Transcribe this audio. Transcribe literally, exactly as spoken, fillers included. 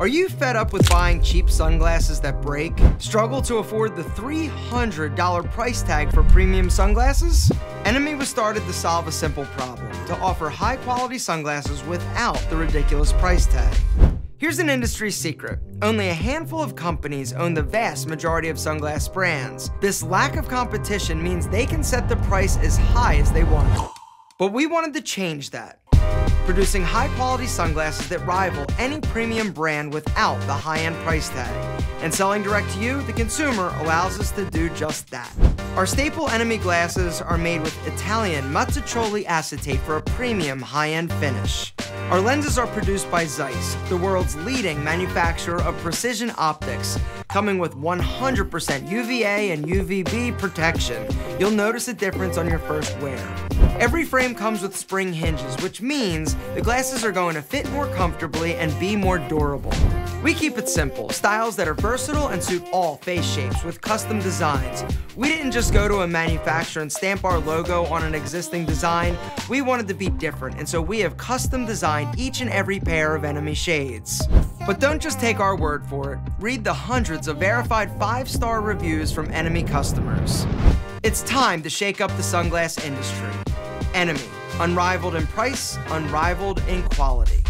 Are you fed up with buying cheap sunglasses that break? Struggle to afford the three hundred dollar price tag for premium sunglasses? Enemy was started to solve a simple problem, to offer high quality sunglasses without the ridiculous price tag. Here's an industry secret. Only a handful of companies own the vast majority of sunglass brands. This lack of competition means they can set the price as high as they want. But we wanted to change that, producing high-quality sunglasses that rival any premium brand without the high-end price tag. And selling direct to you, the consumer, allows us to do just that. Our staple Enemy glasses are made with Italian Mazzucchelli acetate for a premium high-end finish. Our lenses are produced by Zeiss, the world's leading manufacturer of precision optics, coming with one hundred percent U V A and U V B protection. You'll notice a difference on your first wear. Every frame comes with spring hinges, which means the glasses are going to fit more comfortably and be more durable. We keep it simple, styles that are versatile and suit all face shapes with custom designs. We didn't just go to a manufacturer and stamp our logo on an existing design. We wanted to be different, and so we have custom designed each and every pair of Enemy shades. But don't just take our word for it. Read the hundreds of verified five-star reviews from Enemy customers. It's time to shake up the sunglass industry. Enemy, unrivaled in price, unrivaled in quality.